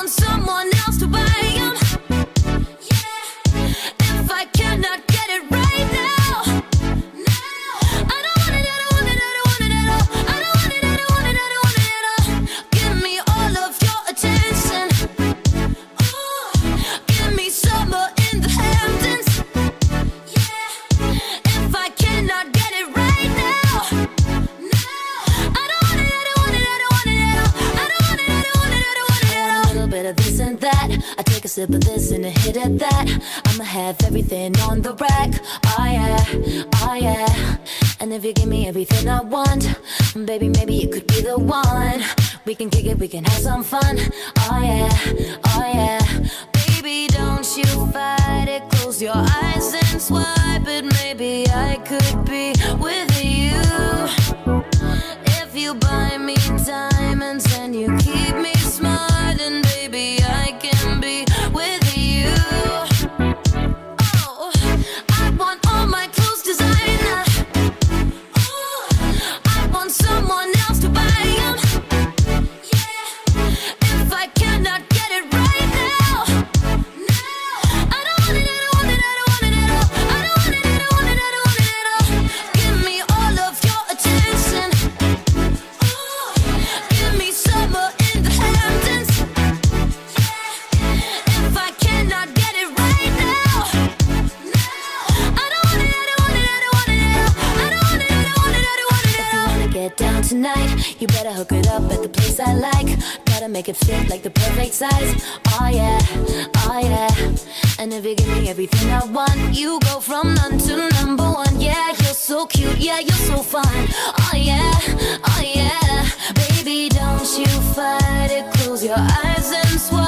on someone else to buy them. Yeah. If I cannot get it right now, I don't want it, I don't want it, I don't want it at all. I don't want it, I don't want it, I don't want it at all. Give me all of your attention. Ooh. Give me summer in the Hamptons. Yeah. If I cannot get it right now. This and that, I take a sip of this and a hit at that. I'ma have everything on the rack. Oh yeah, oh yeah. And if you give me everything I want, baby, maybe you could be the one. We can kick it, we can have some fun. Oh yeah, oh yeah. Baby, don't you fight it, close your eyes and swipe it. Maybe I could be with you if you buy me diamonds and you keep me smart, and baby, I can be with you. Oh, I want all my clothes designer. Oh, I want someone else to buy them. Yeah, if I cannot get it right now, no, I don't want it, I don't want it, I don't want it at all. I don't want it, I don't want it, I don't want it at all. Give me all of your attention. Oh, give me summer in the Hamptons. Down tonight, you better hook it up at the place I like. Gotta make it fit like the perfect size. Oh yeah, oh yeah. And if you give me everything I want, you go from none to number one. Yeah, you're so cute, yeah, you're so fine. Oh yeah, oh yeah. Baby, don't you fight it, close your eyes and swallow.